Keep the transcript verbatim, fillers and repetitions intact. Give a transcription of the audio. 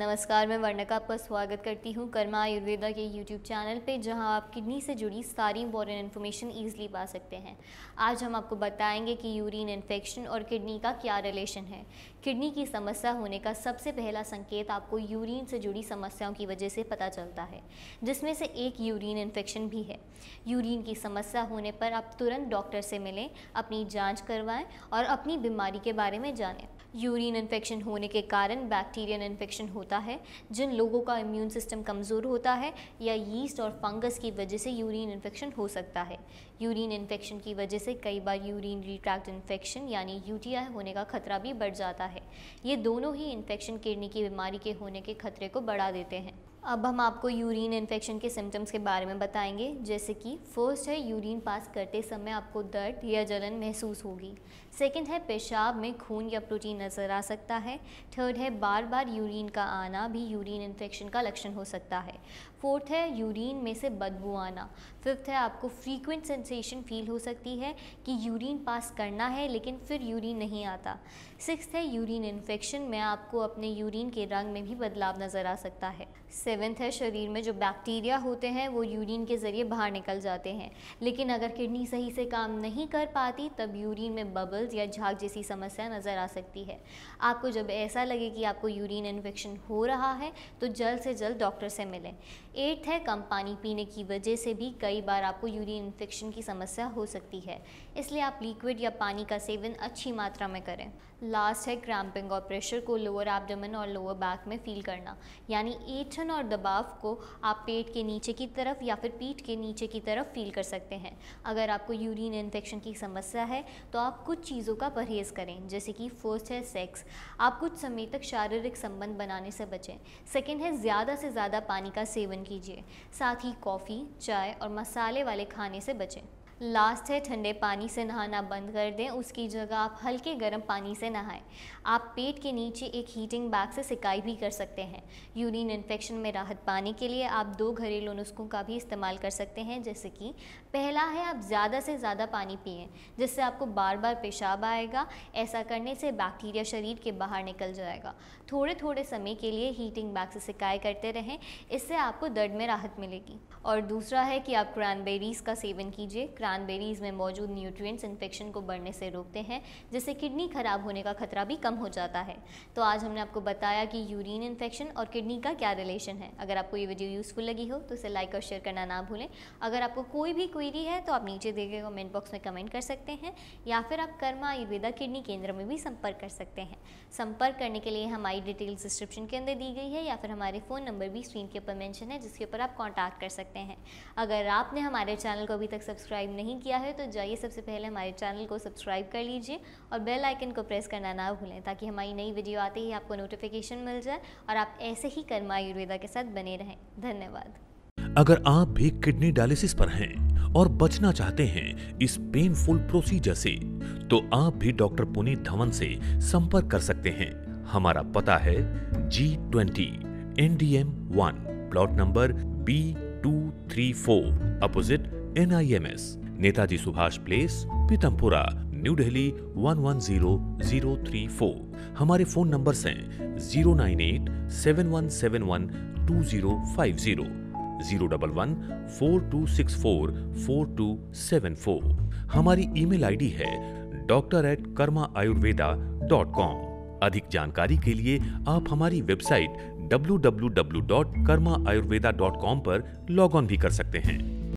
नमस्कार, मैं वर्णिका आपका स्वागत करती हूँ कर्मा आयुर्वेदा के यूट्यूब चैनल पे, जहाँ आप किडनी से जुड़ी सारी इंपॉर्टेंट इन्फॉर्मेशन ईजिली पा सकते हैं। आज हम आपको बताएंगे कि यूरिन इन्फेक्शन और किडनी का क्या रिलेशन है। किडनी की समस्या होने का सबसे पहला संकेत आपको यूरिन से जुड़ी समस्याओं की वजह से पता चलता है, जिसमें से एक यूरिन इन्फेक्शन भी है। यूरिन की समस्या होने पर आप तुरंत डॉक्टर से मिलें, अपनी जाँच करवाएँ और अपनी बीमारी के बारे में जानें। यूरिन इन्फेक्शन होने के कारण बैक्टीरियल इन्फेक्शन होता है। जिन लोगों का इम्यून सिस्टम कमज़ोर होता है या यीस्ट और फंगस की वजह से यूरिन इन्फेक्शन हो सकता है। यूरिन इन्फेक्शन की वजह से कई बार यूरिन रिट्रैक्ट इन्फेक्शन यानी यूटीआई होने का खतरा भी बढ़ जाता है। ये दोनों ही इन्फेक्शन किडनी की बीमारी के होने के खतरे को बढ़ा देते हैं। अब हम आपको यूरिन इन्फेक्शन के सिम्टम्स के बारे में बताएंगे, जैसे कि फर्स्ट है यूरिन पास करते समय आपको दर्द या जलन महसूस होगी। सेकंड है पेशाब में खून या प्रोटीन नज़र आ सकता है। थर्ड है बार बार यूरिन का आना भी यूरिन इन्फेक्शन का लक्षण हो सकता है। फोर्थ है यूरिन में से बदबू आना। फिफ्थ है आपको फ्रीक्वेंट सेंसेशन फील हो सकती है कि यूरिन पास करना है लेकिन फिर यूरिन नहीं आता। सिक्स्थ है यूरिन इन्फेक्शन में आपको अपने यूरिन के रंग में भी बदलाव नज़र आ सकता है। सेवेंथ है शरीर में जो बैक्टीरिया होते हैं वो यूरिन के ज़रिए बाहर निकल जाते हैं, लेकिन अगर किडनी सही से काम नहीं कर पाती तब यूरिन में बबल्स या झाग जैसी समस्या नज़र आ सकती है। आपको जब ऐसा लगे कि आपको यूरिन इन्फेक्शन हो रहा है तो जल्द से जल्द डॉक्टर से मिलें। एट्थ है कम पानी पीने की वजह से भी कई बार आपको यूरिन इन्फेक्शन की समस्या हो सकती है, इसलिए आप लिक्विड या पानी का सेवन अच्छी मात्रा में करें। लास्ट है क्रैम्पिंग और प्रेशर को लोअर एब्डोमेन और लोअर बैक में फील करना, यानी ऐंठन और दबाव को आप पेट के नीचे की तरफ या फिर पीठ के नीचे की तरफ फील कर सकते हैं। अगर आपको यूरिन इन्फेक्शन की समस्या है तो आप कुछ चीज़ों का परहेज़ करें, जैसे कि फर्स्ट है सेक्स, आप कुछ समय तक शारीरिक संबंध बनाने से बचें। सेकेंड है ज़्यादा से ज़्यादा पानी का सेवन कीजिए, साथ ही कॉफ़ी, चाय और मसाले वाले खाने से बचें। लास्ट है ठंडे पानी से नहाना बंद कर दें, उसकी जगह आप हल्के गर्म पानी से नहाएं। आप पेट के नीचे एक हीटिंग बैग से सिकाई भी कर सकते हैं। यूरिन इन्फेक्शन में राहत पाने के लिए आप दो घरेलू नुस्खों का भी इस्तेमाल कर सकते हैं, जैसे कि पहला है आप ज़्यादा से ज़्यादा पानी पिएं, जिससे आपको बार बार पेशाब आएगा। ऐसा करने से बैक्टीरिया शरीर के बाहर निकल जाएगा। थोड़े थोड़े समय के लिए हीटिंग बैग से सिकाई करते रहें, इससे आपको दर्द में राहत मिलेगी। और दूसरा है कि आप क्रैनबेरीज़ का सेवन कीजिए। क्रैनबेरीज़ में मौजूद न्यूट्रिएंट्स इन्फेक्शन को बढ़ने से रोकते हैं, जिससे किडनी खराब होने का खतरा भी कम हो जाता है। तो आज हमने आपको बताया कि यूरिन इन्फेक्शन और किडनी का क्या रिलेशन है। अगर आपको ये वीडियो यूज़फुल लगी हो तो इसे लाइक और शेयर करना ना भूलें। अगर आपको कोई भी क्वेरी है तो आप नीचे दिए गए कमेंट बॉक्स में कमेंट कर सकते हैं, या फिर आप कर्मा आयुर्वेदा किडनी केंद्र में भी संपर्क कर सकते हैं। संपर्क करने के लिए हमारी डिटेल्स डिस्क्रिप्शन के अंदर दी गई है, या फिर हमारे फ़ोन नंबर भी स्क्रीन के ऊपर मेंशन है, जिसके ऊपर आप कॉन्टैक्ट कर सकते हैं। अगर आपने हमारे चैनल को अभी तक सब्सक्राइब नहीं किया है तो जाइए सबसे पहले हमारे चैनल को सब्सक्राइब कर लीजिए और बेल आइकन को प्रेस करना ना भूलें, ताकि हमारी नई वीडियो आते ही आपको नोटिफिकेशन मिल जाए और आप ऐसे ही कर्मा आयुर्वेदा के साथ बने रहें। धन्यवाद। अगर आप भी किडनी डायलिसिस पर हैं और बचना चाहते हैं इस पेनफुल प्रोसीजर से, तो आप भी डॉक्टर पुनीत धवन से संपर्क कर सकते हैं। हमारा पता है G twenty N D M one plot number B two three four opposite N I M S, Netaji Subhash place, Pitampura, new Delhi one one zero zero three four. हमारे फोन नंबर्स हैं zero nine eight seven one seven one two zero five zero, zero double one four two six four four two seven four. हमारी email ID है doctor at Karma Ayurveda dot com. अधिक जानकारी के लिए आप हमारी website W W W dot Karma Ayurveda dot com पर log on भी कर सकते हैं।